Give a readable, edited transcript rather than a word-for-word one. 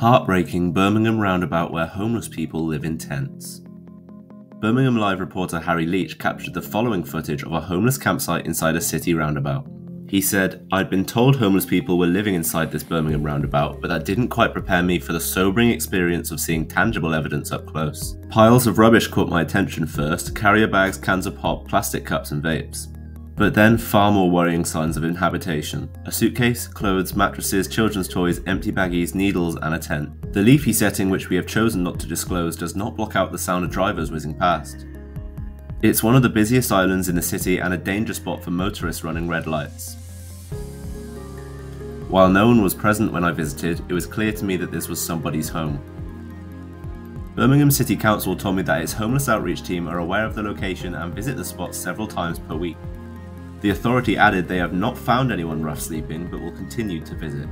Heartbreaking Birmingham roundabout where homeless people live in tents. Birmingham Live reporter Harry Leach captured the following footage of a homeless campsite inside a city roundabout. He said, "I'd been told homeless people were living inside this Birmingham roundabout, but that didn't quite prepare me for the sobering experience of seeing tangible evidence up close. Piles of rubbish caught my attention first, carrier bags, cans of pop, plastic cups and vapes. But then far more worrying signs of inhabitation. A suitcase, clothes, mattresses, children's toys, empty baggies, needles and a tent. The leafy setting which we have chosen not to disclose does not block out the sound of drivers whizzing past. It's one of the busiest islands in the city and a danger spot for motorists running red lights. While no one was present when I visited, it was clear to me that this was somebody's home." Birmingham City Council told me that its homeless outreach team are aware of the location and visit the spot several times per week. The authority added they have not found anyone rough sleeping but will continue to visit.